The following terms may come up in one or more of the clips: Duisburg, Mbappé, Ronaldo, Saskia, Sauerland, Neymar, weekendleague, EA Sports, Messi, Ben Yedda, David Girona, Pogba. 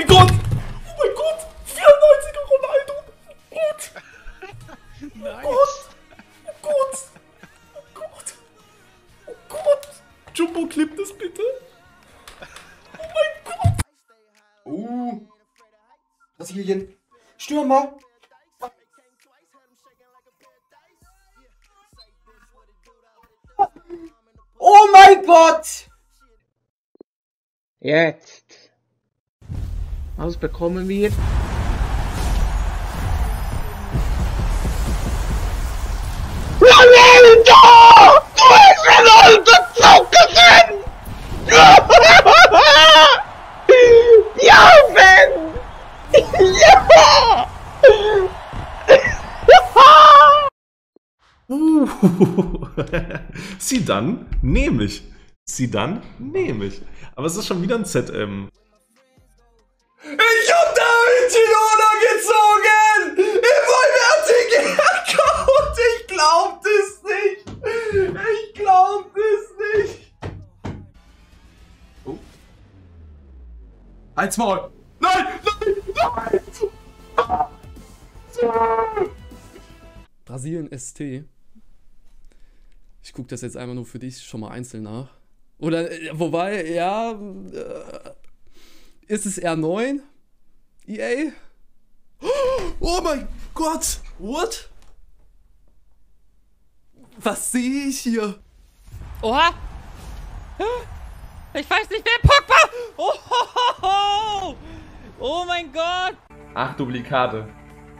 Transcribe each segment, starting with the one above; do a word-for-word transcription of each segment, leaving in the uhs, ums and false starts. mein Gott! Oh mein Gott! vierundneunziger Ronaldo! Oh Gott! Nice. Oh Gott! Oh Gott! Oh Gott! Oh Gott! Jumbo, klipp das bitte! Oh mein Gott! Uh! Brasilien! Stürmer! Oh mein Gott! Jetzt! Was bekommen wir? Ronaldo! Du hast Ronaldo zurückgesehen! Ja, Ben! Ja! Sie dann nehme ich. Sie dann nehme ich. Aber es ist schon wieder ein Z M. Ich hab David Girona gezogen! Im vollwertigen Account! Ich glaub das nicht! Ich glaub das nicht! Oh. Halt's Maul! Nein! Nein! Nein! Brasilien S T. Ich gucke das jetzt einmal nur für dich schon mal einzeln nach. Oder, wobei, ja, ist es R neun? E A? Oh mein Gott! What? Was sehe ich hier? Oha! Ich weiß nicht, wer Pogba! Oh, ho, ho, ho. Oh mein Gott! Acht Duplikate.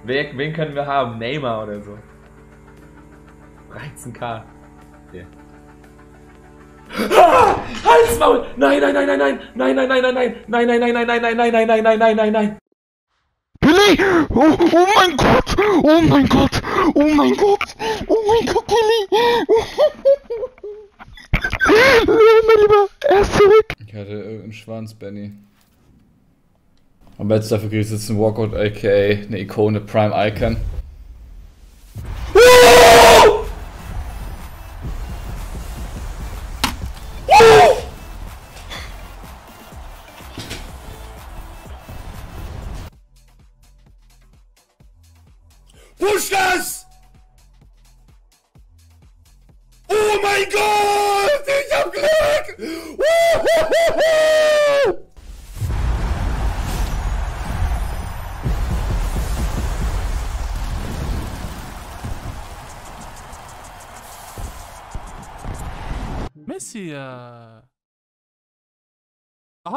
Wen, wen können wir haben? Neymar oder so. dreizehn K. Yeah. Ah, halt's Maul! Nein, nein, nein, nein, nein, nein, nein, nein, nein, nein, nein, nein, nein, nein, nein, nein, nein, nein, nein, nein, nein. Billy! Oh, oh mein Gott! Oh mein Gott! Oh mein Gott! Oh mein Gott, Billy! Mein Lieber, er ist zurück! Ich hatte irgendeinen Schwanz, Benny. Aber jetzt dafür kriegst du jetzt einen Walkout, aka eine Ikone, Prime Icon. Push das! Oh mein Gott! Ich hab Glück! Messi! Aha,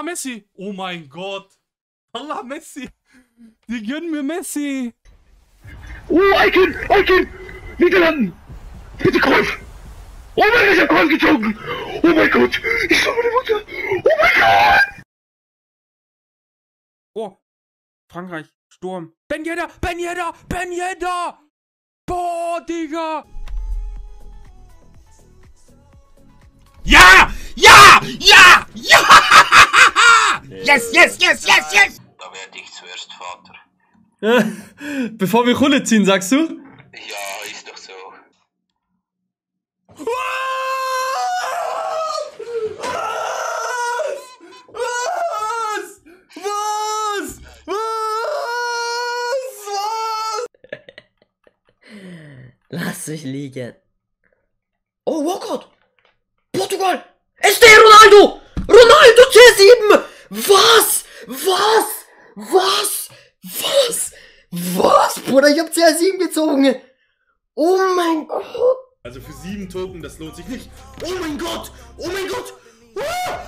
Messi! Oh mein Gott! Allah, Messi! Die gönnen mir Messi! Oh, Icon! Icon! Niederlanden! Bitte Kreuz! Oh mein Gott, ich hab Kreuz gezogen! Oh mein Gott! Ich schau meine Mutter! Oh mein Gott! Oh! Frankreich! Sturm! Ben Yedda! Ben Yedda! Ben Yedda! Boah, Digga! Ja! Ja! Ja! Ja! Yes, yes, yes, yes, yes! Da werde ich zuerst Vater. Bevor wir Runde ziehen, sagst du? Ja, ist doch so. Was? Was? Was? Was? Was? Lass mich liegen. Oh, Walkout! Portugal! S D Ronaldo! Ronaldo C sieben! Was? Was? Was? Was? Was, Bruder? Ich hab C R sieben gezogen! Oh mein Gott! Also für sieben Token, das lohnt sich nicht. Oh mein Gott! Oh mein Gott! Ah!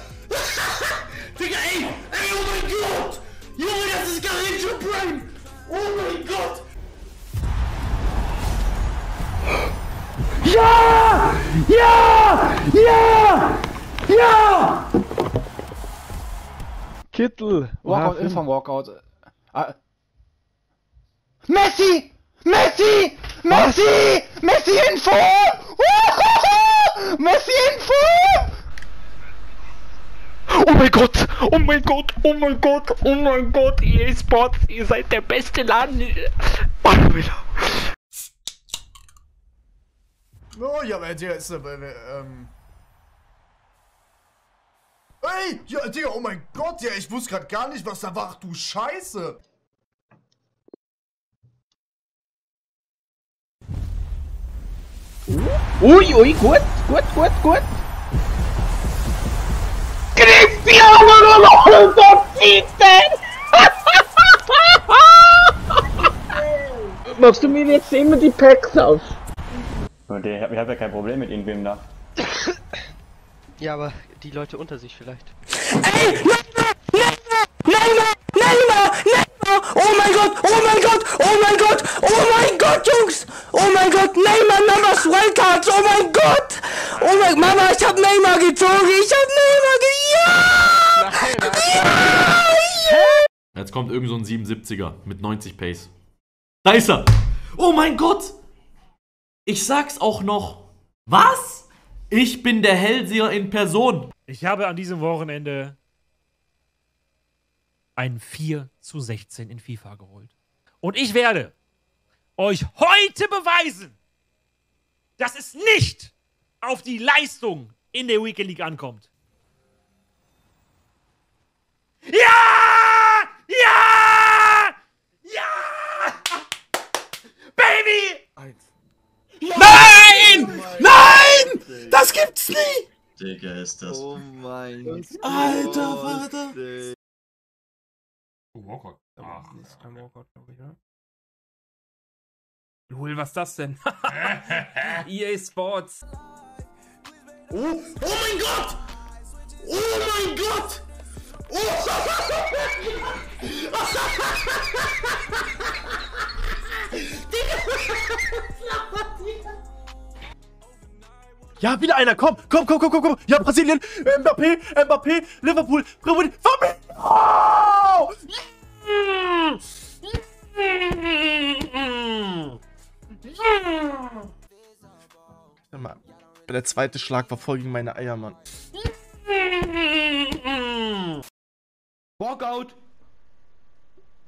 Digga, ey! Ey, oh mein Gott! Junge, das ist Garage Prime! Oh mein Gott! Ja! Ja! Ja! Ja! Kittel! Walkout, Ilf am Walkout. Ah. Messi! Messi! Messi! Was? Messi Info! Uhuhu! Messi Info! Oh mein Gott! Oh mein Gott! Oh mein Gott! Oh mein Gott! E A Sports, ihr seid der beste Laden! Oh, ich hab jetzt ähm... Ey, ja, Digga, oh mein Gott, ja, ich wusste gerade gar nicht, was da war. Ach du Scheiße. Ui, ui, gut, gut, gut, gut. Cristiano Ronaldo zieht. Machst du mir jetzt immer die Packs auf? Ich hab ja kein Problem mit irgendwem da. Ja, aber die Leute unter sich vielleicht. Ey, Neymar, Neymar, Neymar, Neymar, Neymar! Oh mein Gott, oh mein Gott, oh mein Gott, oh mein Gott, Jungs! Oh mein Gott, Neymar, Mamas Wildcards, oh mein Gott! Oh mein Mama, ich hab Neymar gezogen, ich hab Neymar ge... Ja! Ja! Ja! Jetzt kommt irgend so ein siebenundsiebziger mit neunzig Pace. Da ist er! Oh mein Gott! Ich sag's auch noch. Was? Ich bin der Hellseher in Person. Ich habe an diesem Wochenende ein vier zu sechzehn in FIFA geholt. Und ich werde euch heute beweisen, dass es nicht auf die Leistung in der Weekend League ankommt. Ja! Ja! Ja! Baby! Eins. Ja! Nein! Oh nein! Gott, das gibt's nie! Digga, ist das... Oh mein Gott. Alter Vater! Oh, Walkout. Ach, das ist kein Walkout, glaube ich, ne? Lul, was ist das denn? E A Sports. Oh, oh mein Gott! Oh mein Gott! Oh! Ja, wieder einer, komm, komm, komm, komm, komm, komm. Ja, Brasilien, Mbappé, Mbappé, Liverpool, Liverpool, Liverpool. Oh! Der zweite Schlag war voll gegen meine Eier, Mann. Walkout.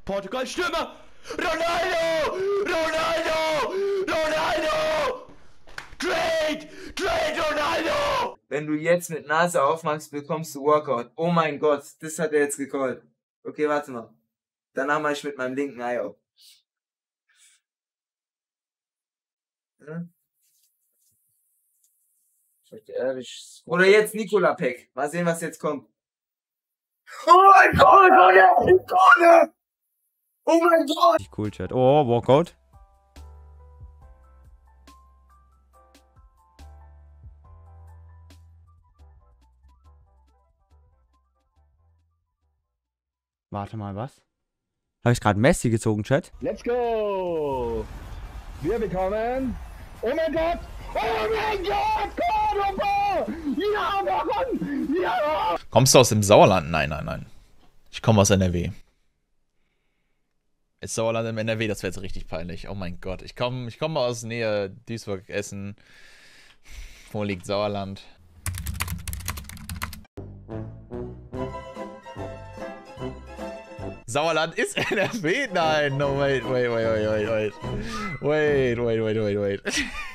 Portugal, Stürmer. Ronaldo! Ronaldo! Ronaldo! Trade! Trade Ronaldo! Wenn du jetzt mit Nase aufmachst, bekommst du Walkout. Oh mein Gott, das hat er jetzt gecallt. Okay, warte mal. Danach mache ich mit meinem linken Ei auf. Hm? Oder jetzt Nikola Peck. Mal sehen, was jetzt kommt. Oh mein Gott, oh mein Gott! Oh mein Gott! Cool, Chat. Oh, Walkout. Warte mal, was? Habe ich gerade Messi gezogen, Chat? Let's go! Wir bekommen... Oh mein Gott! Oh mein Gott! Cordoba! Ja, Walkout! Ja! Kommst du aus dem Sauerland? Nein, nein, nein. Ich komme aus N R W. Ist Sauerland im N R W, das wäre jetzt richtig peinlich. Oh mein Gott, ich komme ich komm aus Nähe Duisburg, Essen. Wo liegt Sauerland? Sauerland ist N R W? Nein, no, wait, wait, wait, wait, wait, wait. Wait, wait, wait, wait, wait.